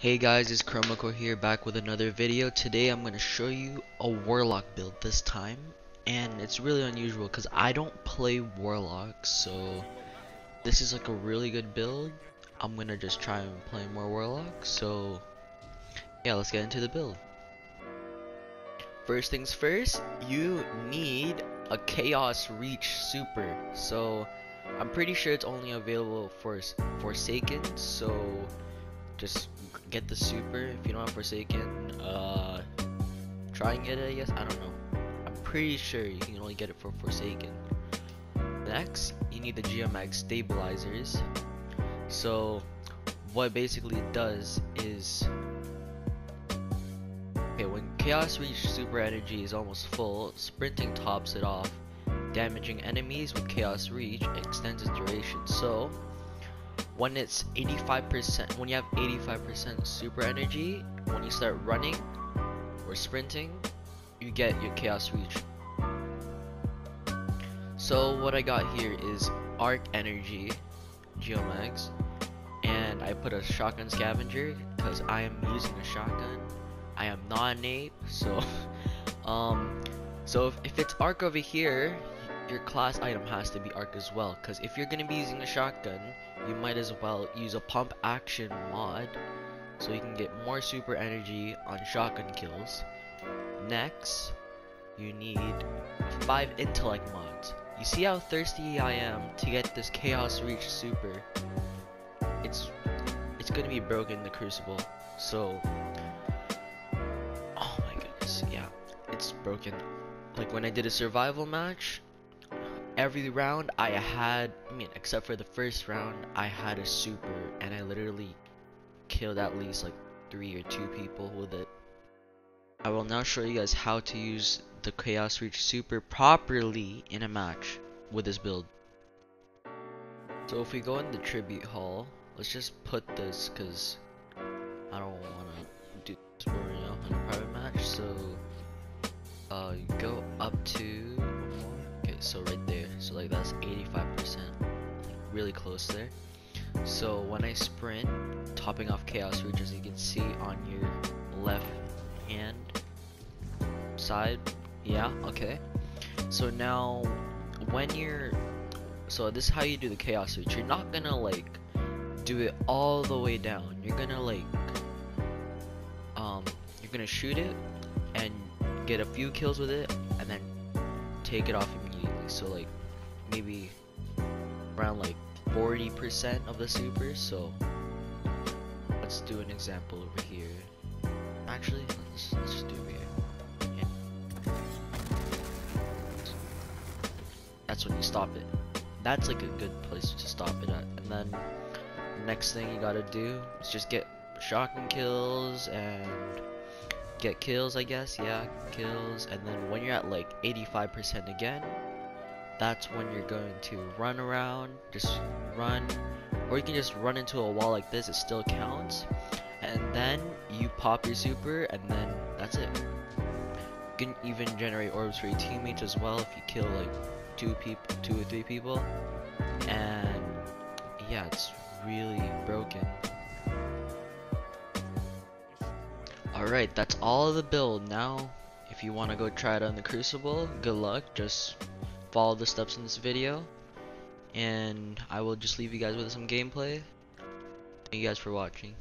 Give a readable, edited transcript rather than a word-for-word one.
Hey guys, it's Chromacore here, back with another video. Today I'm going to show you a Warlock build this time, and it's really unusual because I don't play Warlock, so this is like a really good build. I'm going to just try and play more Warlock, so yeah, let's get into the build. First things first, you need a Chaos Reach super, so I'm pretty sure it's only available for Forsaken, so just get the super. If you don't have Forsaken, try and get it, I guess. I don't know. I'm pretty sure you can only get it for Forsaken. Next, you need the GMX stabilizers. So what basically it does is, okay, when Chaos Reach super energy is almost full, sprinting tops it off. Damaging enemies with Chaos Reach extends its duration. So when it's 85%, when you have 85% super energy, when you start running or sprinting, you get your Chaos Reach. So what I got here is Arc energy Geomax, and I put a shotgun scavenger because I am using a shotgun. I am not an ape, so so if it's Arc over here, your class item has to be Arc as well, because if you're going to be using a shotgun, you might as well use a pump action mod so you can get more super energy on shotgun kills. Next, you need 5 intellect mods. You see how thirsty I am to get this Chaos Reach super? It's going to be broken in the Crucible, so oh my goodness, yeah, it's broken. Like when I did a survival match, every round I had, except for the first round, I had a super, and I literally killed at least like 3 or 2 people with it. I will now show you guys how to use the Chaos Reach super properly in a match with this build. So if we go in the tribute hall, let's just put this because I don't want to do this for right now in a private match. So go up to, okay, so right there. So like that's 85%, really close there. So when I sprint, topping off Chaos Reach, as you can see on your left hand side, yeah, okay. So now when you're, so this is how you do the Chaos Reach. You're not gonna like do it all the way down. You're gonna like you're gonna shoot it and get a few kills with it, and then take it off immediately. So like maybe around like 40% of the super. So let's do an example over here. Actually, let's just do it over here. Yeah. That's when you stop it. That's like a good place to stop it at. And then the next thing you gotta do is just get shotgun kills and get kills, I guess, yeah, kills. And then when you're at like 85% again, that's when you're going to run around, just run, or you can just run into a wall like this, it still counts. And then you pop your super, and then that's it. You can even generate orbs for your teammates as well if you kill like 2 or 3 people. And yeah, it's really broken. Alright, that's all of the build. Now if you want to go try it on the Crucible, good luck. Just follow the steps in this video, and I will just leave you guys with some gameplay. Thank you guys for watching.